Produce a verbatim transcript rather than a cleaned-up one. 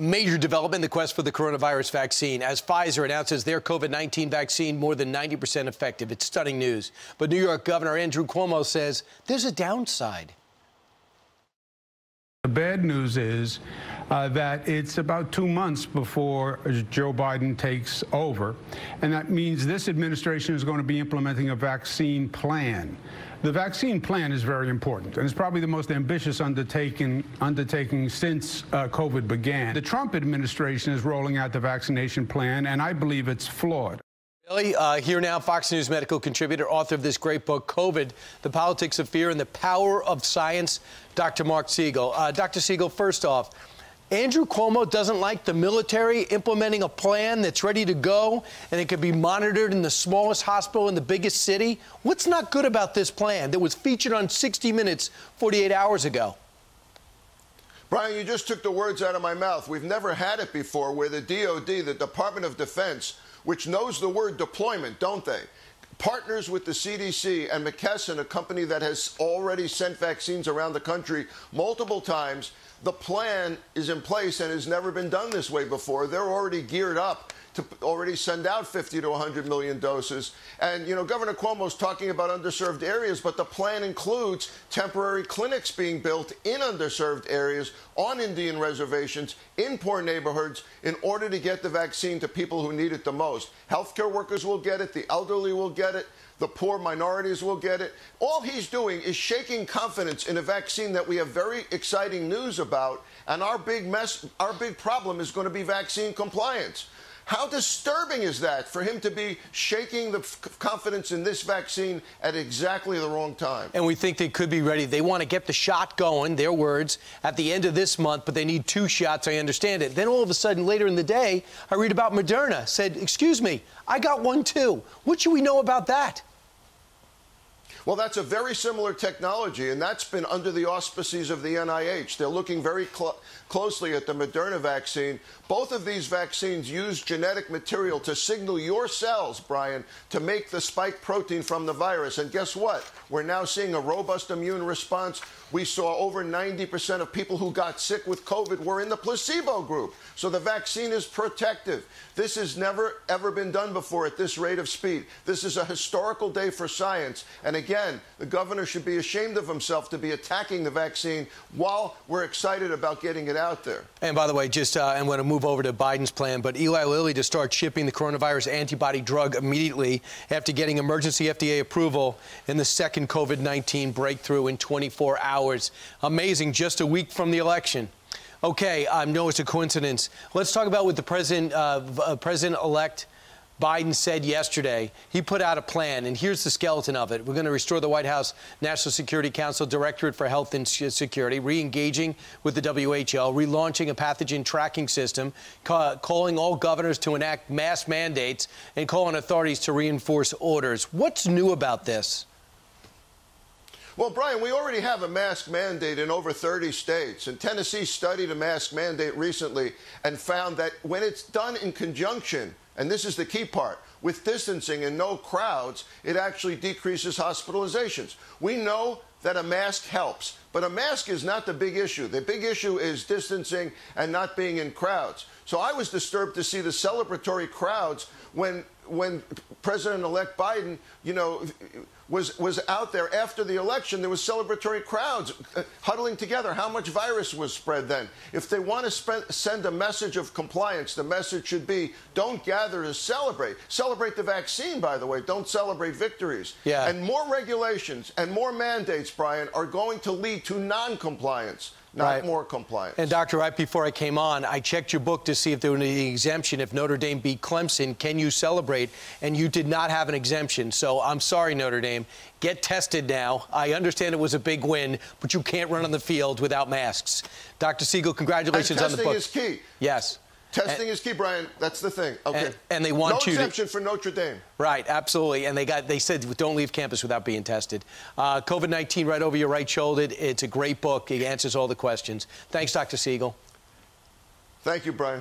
Major development in the quest for the coronavirus vaccine, as Pfizer announces their COVID nineteen vaccine more than ninety percent effective. It's stunning news. But New York Governor Andrew Cuomo says there's a downside. The bad news is uh, that it's about two months before Joe Biden takes over, and that means this administration is going to be implementing a vaccine plan. The vaccine plan is very important, and it's probably the most ambitious undertaking, undertaking since uh, COVID began. The Trump administration is rolling out the vaccination plan, and I believe it's flawed. Uh, here now, Fox News medical contributor, author of this great book, COVID, The Politics of Fear and the Power of Science, Doctor Marc Siegel. Uh, Doctor Siegel, first off, Andrew Cuomo doesn't like the military implementing a plan that's ready to go, and it can be monitored in the smallest hospital in the biggest city. What's not good about this plan that was featured on sixty minutes forty-eight hours ago? Brian, you just took the words out of my mouth. We've never had it before where the D O D, the Department of Defense, which knows the word deployment, don't they? Partners with the C D C and McKesson, a company that has already sent vaccines around the country multiple times. The plan is in place and has never been done this way before. They're already geared up to already send out fifty to one hundred million doses. And, you know, Governor Cuomo's talking about underserved areas, but the plan includes temporary clinics being built in underserved areas, on Indian reservations, in poor neighborhoods, in order to get the vaccine to people who need it the most. Healthcare workers will get it. The elderly will get it. The poor minorities will get it. All he's doing is shaking confidence in a vaccine that we have very exciting news about. And our big mess, our big problem is going to be vaccine compliance. How disturbing is that for him to be shaking the f confidence in this vaccine at exactly the wrong time? And we think they could be ready. They want to get the shot going, their words, at the end of this month, but they need two shots. I understand it. Then all of a sudden, later in the day, I read about Moderna said, excuse me, I got one too. What should we know about that? Well, that's a very similar technology, and that's been under the auspices of the N I H. They're looking very cl- closely at the Moderna vaccine. Both of these vaccines use genetic material to signal your cells, Brian, to make the spike protein from the virus. And guess what? We're now seeing a robust immune response. We saw over ninety percent of people who got sick with COVID were in the placebo group. So the vaccine is protective. This has never, ever been done before at this rate of speed. This is a historical day for science. And again, the governor should be ashamed of himself to be attacking the vaccine while we're excited about getting it out there. And by the way, just uh, I'm going to move over to Biden's plan, but Eli Lilly to start shipping the coronavirus antibody drug immediately after getting emergency F D A approval in the second COVID nineteen breakthrough in twenty-four hours. Amazing, just a week from the election. Okay, I um, know it's a coincidence. Let's talk about what the president, uh, President-elect Biden said yesterday. He put out a plan, and here's the skeleton of it. We're going to restore the White House National Security Council Directorate for Health and Security, re-engaging with the W H O, relaunching a pathogen tracking system, ca calling all governors to enact mass mandates, and calling authorities to reinforce orders. What's new about this? Well, Brian, we already have a mask mandate in over thirty states, and Tennessee studied a mask mandate recently and found that when it's done in conjunction, and this is the key part, with distancing and no crowds, it actually decreases hospitalizations. We know that a mask helps, but a mask is not the big issue. The big issue is distancing and not being in crowds. So I was disturbed to see the celebratory crowds when when President-elect Biden, you know, was was out there after the election. There was celebratory crowds uh, huddling together. How much virus was spread then? If they want to spend, send a message of compliance, the message should be, don't gather to celebrate. Celebrate the vaccine, by the way. Don't celebrate victories. Yeah. And more regulations and more mandates, Brian, are going to lead to non-compliance. Not right. More compliance. And, Doctor, right before I came on, I checked your book to see if there was any exemption. If Notre Dame beat Clemson, can you celebrate? And you did not have an exemption. So I'm sorry, Notre Dame. Get tested now. I understand it was a big win, but you can't run on the field without masks. Doctor Siegel, congratulations on the book. And testing is key. Yes. Testing and, is key, Brian. That's the thing. Okay. And, and they want no you exemption to, for Notre Dame. Right, absolutely. And they got. They said, don't leave campus without being tested. Uh, COVID nineteen right over your right shoulder. It's a great book. It answers all the questions. Thanks, Doctor Siegel. Thank you, Brian.